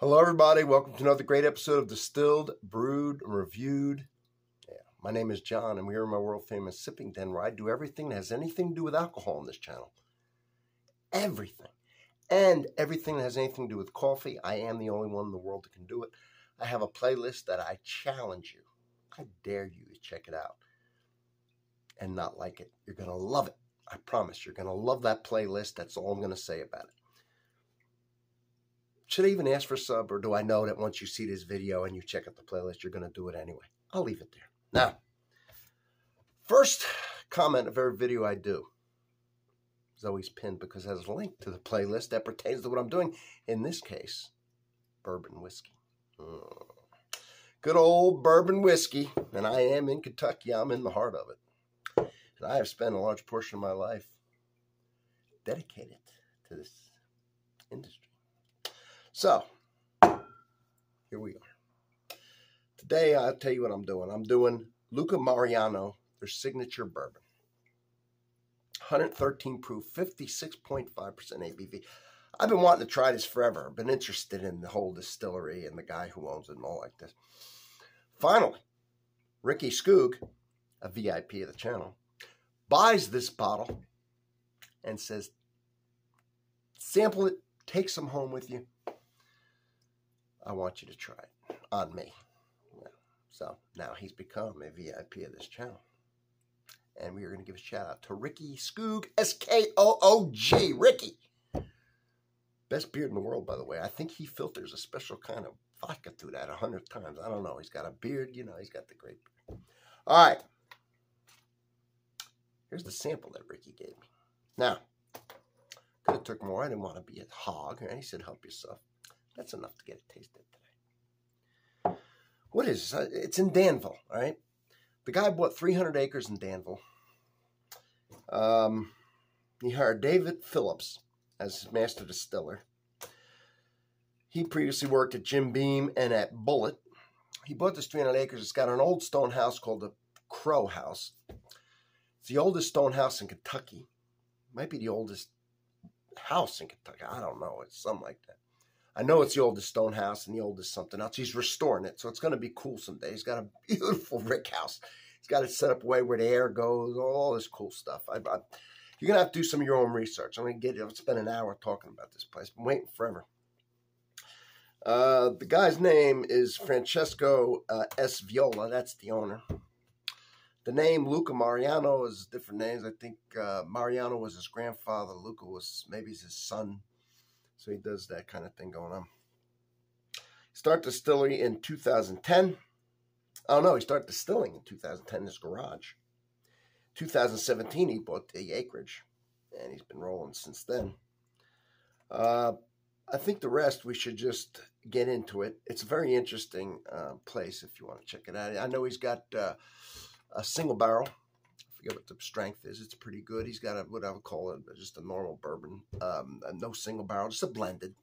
Hello, everybody. Welcome to another great episode of Distilled, Brewed, Reviewed. Yeah, my name is John, and we are in my world-famous Sipping Den, where I do everything that has anything to do with alcohol on this channel. Everything. And everything that has anything to do with coffee. I am the only one in the world that can do it. I have a playlist that I challenge you. I dare you to check it out and not like it. You're going to love it. I promise. You're going to love that playlist. That's all I'm going to say about it. Should I even ask for a sub, or do I know that once you see this video and you check out the playlist, you're going to do it anyway? I'll leave it there. Now, first comment of every video I do is always pinned because it has a link to the playlist that pertains to what I'm doing. In this case, bourbon whiskey. Good old bourbon whiskey. And I am in Kentucky. I'm in the heart of it. And I have spent a large portion of my life dedicated to this industry. So, here we are. Today, I'll tell you what I'm doing. I'm doing Luca Mariano, their signature bourbon. 113 proof, 56.5% ABV. I've been wanting to try this forever. I've been interested in the whole distillery and the guy who owns it and all like this. Finally, Ricky Skoog, a VIP of the channel, buys this bottle and says, sample it, take some home with you. I want you to try it on me. Yeah. So now he's become a VIP of this channel. And we are going to give a shout out to Ricky Skoog, S-K-O-O-G, Ricky. Best beard in the world, by the way. I think he filters a special kind of vodka through that 100 times. I don't know. He's got a beard. You know, he's got the great beard. All right. Here's the sample that Ricky gave me. Now, could have took more. I didn't want to be a hog. And he said, help yourself. That's enough to get a taste of today. What is this? It's in Danville, all right? The guy bought 300 acres in Danville. He hired David Phillips as his master distiller. He previously worked at Jim Beam and at Bulleit. He bought this 300 acres. It's got an old stone house called the Crow House. It's the oldest stone house in Kentucky. Might be the oldest house in Kentucky. I don't know. It's something like that. I know it's the oldest stone house and the oldest something else. He's restoring it, so it's going to be cool someday. He's got a beautiful rick house. He's got it set up way where the air goes, all this cool stuff. You're going to have to do some of your own research. I'm going to spend an hour talking about this place. I've been waiting forever. The guy's name is Francesco S. Viola. That's the owner. The name Luca Mariano is different names. I think Mariano was his grandfather. Luca was maybe his son. So he does that kind of thing going on. Start distillery in 2010. Oh, no, he started distilling in 2010 in his garage. 2017, he bought the acreage, and he's been rolling since then. I think the rest, we should just get into it. It's a very interesting place if you want to check it out. I know he's got a single barrel. I forget what the strength is. It's pretty good. He's got a, what I would call a, just a normal bourbon, no single barrel, just a blended.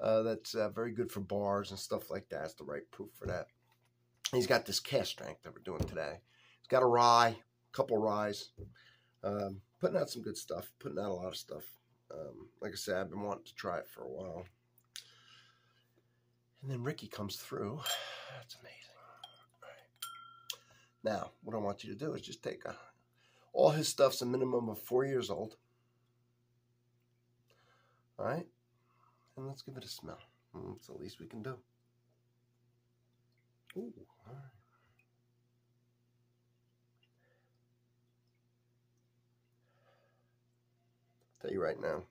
That's very good for bars and stuff like that. It's the right proof for that. He's got this cask strength that we're doing today. He's got a rye, a couple ryes, putting out some good stuff, putting out a lot of stuff. Like I said, I've been wanting to try it for a while. And then Ricky comes through. That's amazing. All right. Now, what I want you to do is just take a... All his stuff's a minimum of 4 years old. All right? And let's give it a smell. It's the least we can do. Ooh, all right. Tell you right now.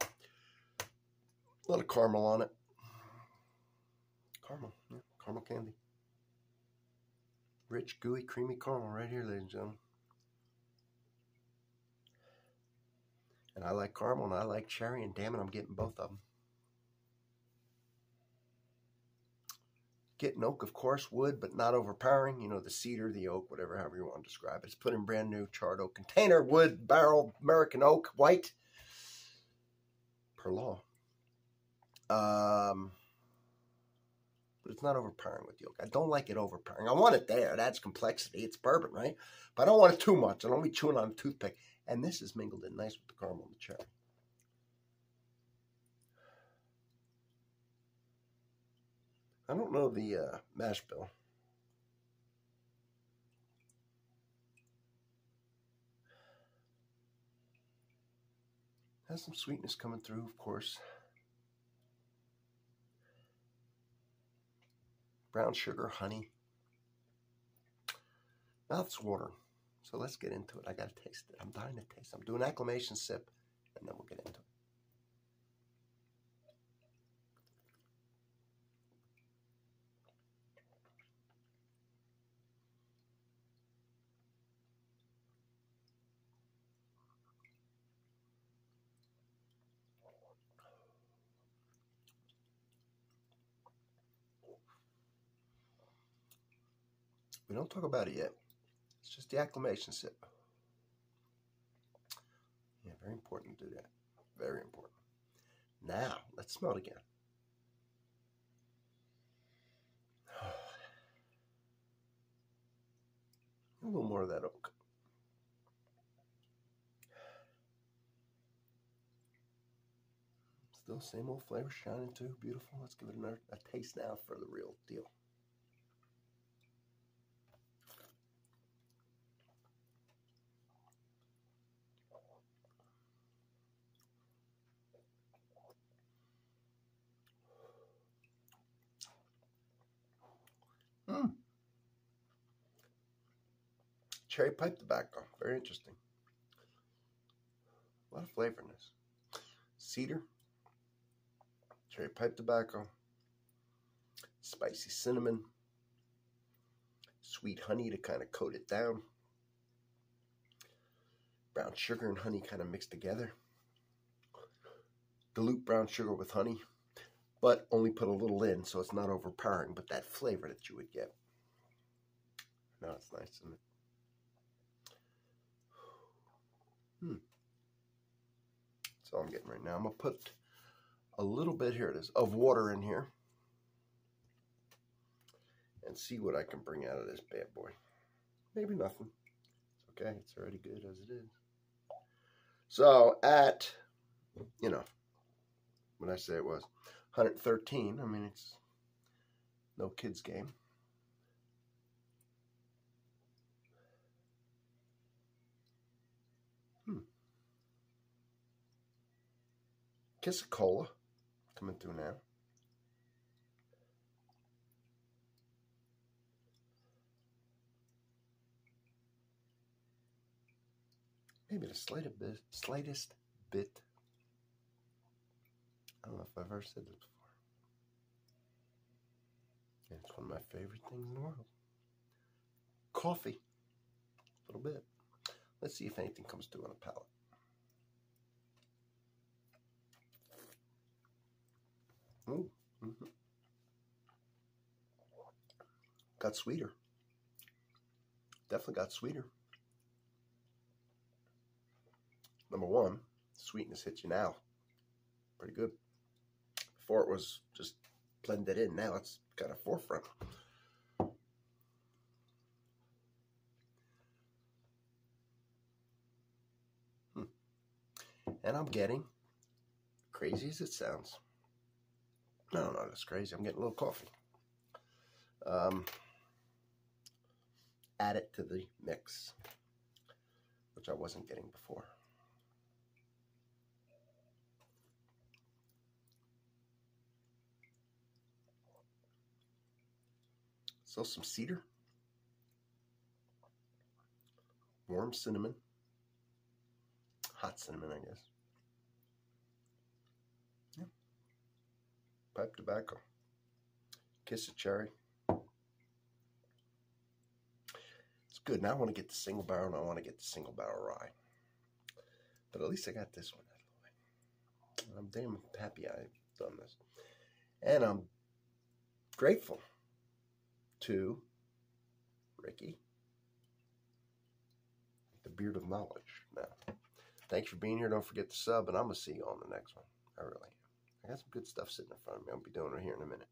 A lot of caramel on it. Caramel. Yeah, caramel candy. Rich, gooey, creamy caramel right here, ladies and gentlemen. And I like caramel and I like cherry, and damn it, I'm getting both of them. Getting oak, of course, wood, but not overpowering. You know, the cedar, the oak, whatever, however you want to describe it. It's put in brand new charred oak container, wood, barrel, American oak, white, per law. But it's not overpowering with the oak. I don't like it overpowering. I want it there. That's complexity. It's bourbon, right? But I don't want it too much. I don't be chewing on a toothpick. And this is mingled in nice with the caramel and the cherry. I don't know the mash bill. Has some sweetness coming through, of course. Brown sugar, honey. Mouth's watering. So let's get into it. I gotta taste it. I'm dying to taste it. I'm doing an acclimation sip, and then we'll get into it. We don't talk about it yet. It's just the acclimation sip. Yeah, very important to do that. Very important. Now, let's smell it again. A little more of that oak. Still same old flavor shining too. Beautiful. Let's give it another a taste now for the real deal. Cherry pipe tobacco, very interesting. A lot of flavor in this. Cedar, cherry pipe tobacco, spicy cinnamon, sweet honey to kind of coat it down, brown sugar and honey kind of mixed together. Dilute brown sugar with honey, but only put a little in so it's not overpowering, but that flavor that you would get. No, it's nice, isn't it? That's all I'm getting right now. I'm going to put a little bit, here it is, of water in here and see what I can bring out of this bad boy. Maybe nothing. It's okay. It's already good as it is. So at, you know, when I say it was 113, I mean, it's no kid's game. Kiss of cola coming through now. Maybe the slightest bit. I don't know if I've ever said this before. And it's one of my favorite things in the world. Coffee. A little bit. Let's see if anything comes through on the palate. Ooh, mm-hmm. Got sweeter. Definitely got sweeter. Number one, sweetness hits you now. Pretty good. Before it was just blended in. Now it's got a forefront. And I'm getting, crazy as it sounds, No, that's crazy. I'm getting a little coffee. Add it to the mix, which I wasn't getting before. So some cedar, warm cinnamon, hot cinnamon, I guess. Pipe tobacco, kiss of cherry. It's good. Now I want to get the single barrel, and I want to get the single barrel rye. But at least I got this one out of the way. I'm damn happy I've done this. And I'm grateful to Ricky, the beard of knowledge. Now, thanks for being here. Don't forget to sub, and I'm going to see you on the next one. I really am. I got some good stuff sitting in front of me. I'll be doing it right here in a minute.